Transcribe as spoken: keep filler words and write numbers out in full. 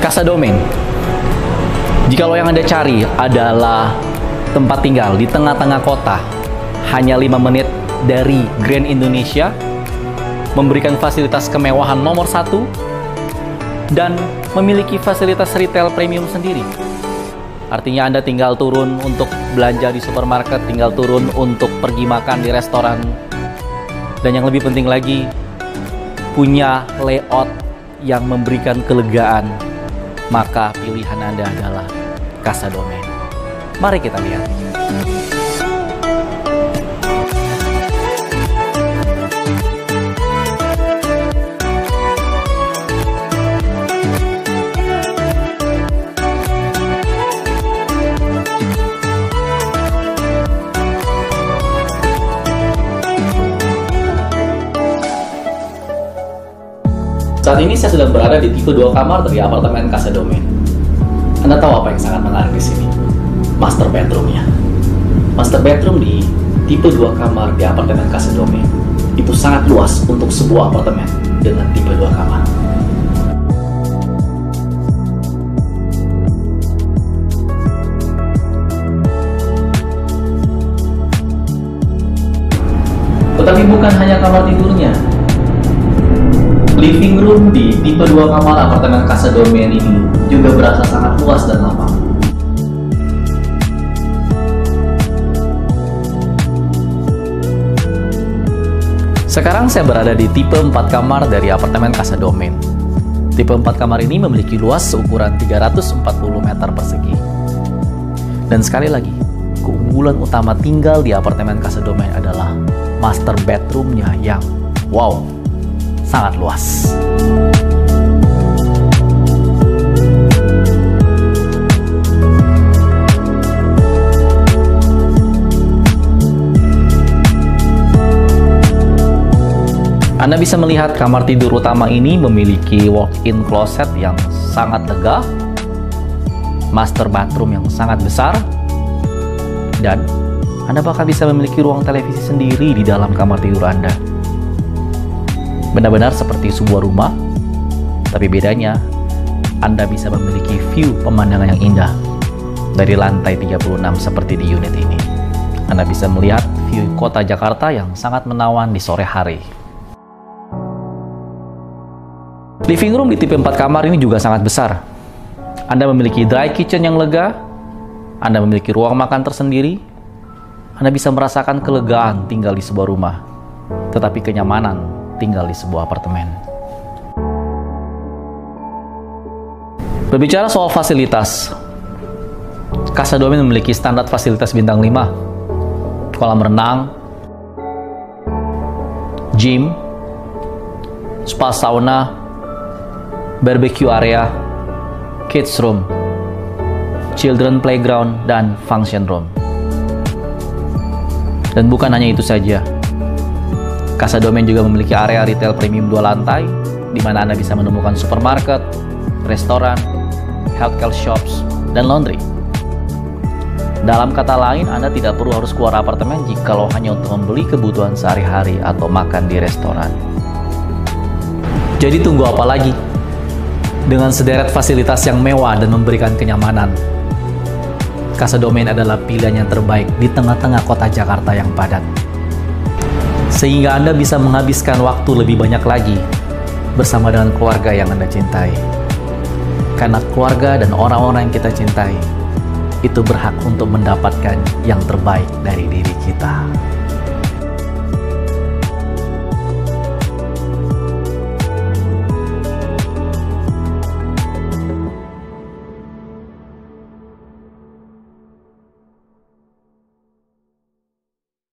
Casa Domaine. Jikalau yang Anda cari adalah tempat tinggal di tengah-tengah kota, hanya lima menit dari Grand Indonesia, memberikan fasilitas kemewahan nomor satu, dan memiliki fasilitas retail premium sendiri. Artinya Anda tinggal turun untuk belanja di supermarket, tinggal turun untuk pergi makan di restoran, dan yang lebih penting lagi, punya layout yang memberikan kelegaan. Maka pilihan Anda adalah Casa Domaine. Mari kita lihat. Saat ini saya sedang berada di tipe dua kamar dari apartemen Casa Domaine. Anda tahu apa yang sangat menarik di sini? Master bedroomnya. Master bedroom di tipe dua kamar di apartemen Casa Domaine itu sangat luas untuk sebuah apartemen dengan tipe dua kamar. Tetapi bukan hanya kamar tidurnya. Living room di tipe dua kamar apartemen Casa Domaine ini juga berasa sangat luas dan lapang. Sekarang saya berada di tipe empat kamar dari apartemen Casa Domaine. Tipe empat kamar ini memiliki luas seukuran tiga ratus empat puluh meter persegi. Dan sekali lagi, keunggulan utama tinggal di apartemen Casa Domaine adalah master bedroomnya yang wow, sangat luas. Anda bisa melihat kamar tidur utama ini memiliki walk-in closet yang sangat tegah, master bathroom yang sangat besar, dan Anda bahkan bisa memiliki ruang televisi sendiri di dalam kamar tidur Anda. Benar-benar seperti sebuah rumah, tapi bedanya Anda bisa memiliki view pemandangan yang indah dari lantai tiga puluh enam seperti di unit ini. Anda bisa melihat view kota Jakarta yang sangat menawan di sore hari. Living room di tipe empat kamar ini juga sangat besar. Anda memiliki dry kitchen yang lega, Anda memiliki ruang makan tersendiri, Anda bisa merasakan kelegaan tinggal di sebuah rumah, tetapi kenyamanan tinggal di sebuah apartemen. Berbicara soal fasilitas, Casa Domaine memiliki standar fasilitas bintang lima, kolam renang, gym, spa sauna, barbecue area, kids room, children playground, dan function room. Dan bukan hanya itu saja, Casa Domaine juga memiliki area retail premium dua lantai, di mana Anda bisa menemukan supermarket, restoran, healthcare shops, dan laundry. Dalam kata lain, Anda tidak perlu harus keluar apartemen jikalau hanya untuk membeli kebutuhan sehari-hari atau makan di restoran. Jadi tunggu apa lagi? Dengan sederet fasilitas yang mewah dan memberikan kenyamanan, Casa Domaine adalah pilihan yang terbaik di tengah-tengah kota Jakarta yang padat. Sehingga Anda bisa menghabiskan waktu lebih banyak lagi bersama dengan keluarga yang Anda cintai. Karena keluarga dan orang-orang yang kita cintai itu berhak untuk mendapatkan yang terbaik dari diri kita.